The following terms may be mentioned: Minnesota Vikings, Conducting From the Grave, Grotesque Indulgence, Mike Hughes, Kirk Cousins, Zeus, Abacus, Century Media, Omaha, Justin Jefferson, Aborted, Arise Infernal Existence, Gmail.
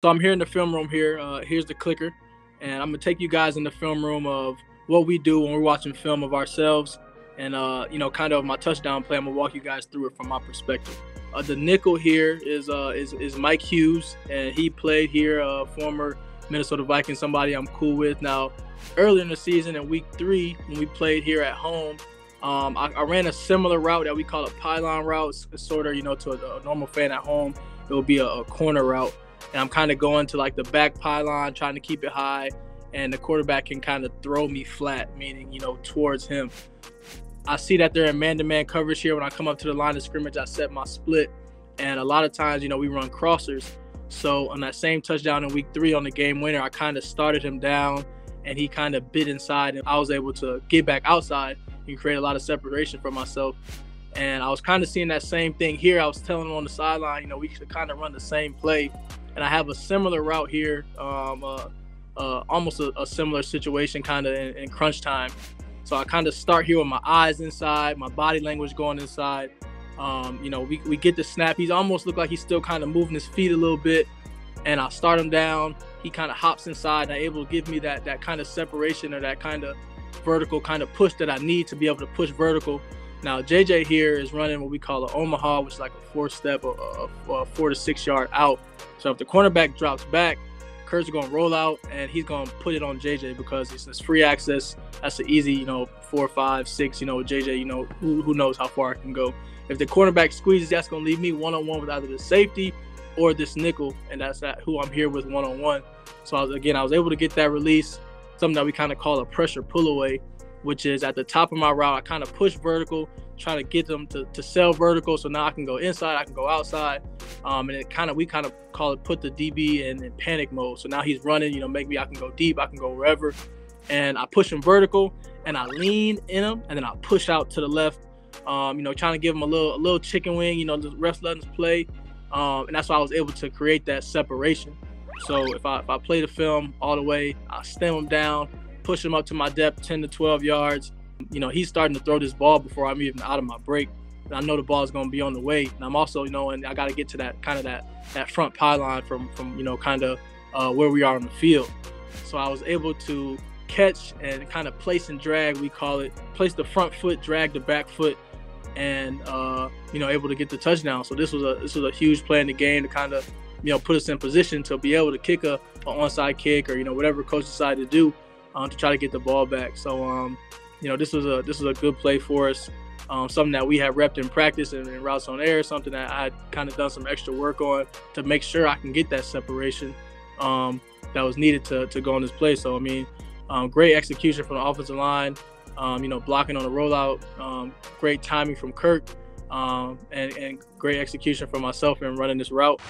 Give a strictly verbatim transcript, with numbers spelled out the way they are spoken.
So I'm here in the film room here. Uh, here's the clicker. And I'm going to take you guys in the film room of what we do when we're watching film of ourselves. And, uh, you know, kind of my touchdown play, I'm going to walk you guys through it from my perspective. Uh, the nickel here is, uh, is is Mike Hughes, and he played here, uh, former Minnesota Viking, somebody I'm cool with. Now, earlier in the season in week three, when we played here at home, um, I, I ran a similar route that we call a pylon route. It's sort of, you know, to a, a normal fan at home, it would be a, a corner route. And I'm kind of going to like the back pylon, trying to keep it high, and the quarterback can kind of throw me flat, meaning, you know, towards him. I see that they're in man-to-man coverage here. When I come up to the line of scrimmage, I set my split. And a lot of times, you know, we run crossers. So on that same touchdown in week three on the game winner, I kind of started him down and he kind of bit inside, and I was able to get back outside and create a lot of separation for myself. And I was kind of seeing that same thing here. I was telling him on the sideline, you know, we should kind of run the same play. And I have a similar route here, um, uh, uh, almost a, a similar situation kind of in, in crunch time. So I kind of start here with my eyes inside, my body language going inside. Um, you know, we, we get the snap. He's almost looked like he's still kind of moving his feet a little bit. And I start him down. He kind of hops inside and I'm able to give me that, that kind of separation or that kind of vertical kind of push that I need to be able to push vertical. Now, J J here is running what we call an Omaha, which is like a four step, a, a, a four to six yard out. So if the cornerback drops back, Kurt's going to roll out, and he's going to put it on J J because it's this free access. That's an easy, you know, four, five, six, you know, J J, you know, who, who knows how far it can go. If the cornerback squeezes, that's going to leave me one-on-one with either the safety or this nickel, and that's that, who I'm here with one-on-one. So, I was, again, I was able to get that release, something that we kind of call a pressure pull-away, which is at the top of my route, I kind of push vertical, try to get them to, to sell vertical. So now I can go inside, I can go outside. Um, and it kind of, we kind of call it put the D B in, in panic mode. So now he's running, you know, maybe I can go deep, I can go wherever. And I push him vertical and I lean in him and then I push out to the left, um, you know, trying to give him a little, a little chicken wing, you know, the refs letting us play. Um, and that's why I was able to create that separation. So if I, if I play the film all the way, I stem him down, push him up to my depth, ten to twelve yards. You know, he's starting to throw this ball before I'm even out of my break. And I know the ball is going to be on the way. And I'm also, you know, and I got to get to that kind of that, that front pylon from, from you know, kind of uh, where we are on the field. So I was able to catch and kind of place and drag, we call it, place the front foot, drag the back foot, and, uh, you know, able to get the touchdown. So this was a, this was a huge play in the game to kind of, you know, put us in position to be able to kick a, a onside kick or, you know, whatever coach decided to do. Um, to try to get the ball back. So, um, you know, this was a this was a good play for us, um, something that we had repped in practice and, and routes on air, something that I had kind of done some extra work on to make sure I can get that separation um, that was needed to, to go on this play. So, I mean, um, great execution from the offensive line, um, you know, blocking on the rollout, um, great timing from Kirk, um, and, and great execution from myself in running this route.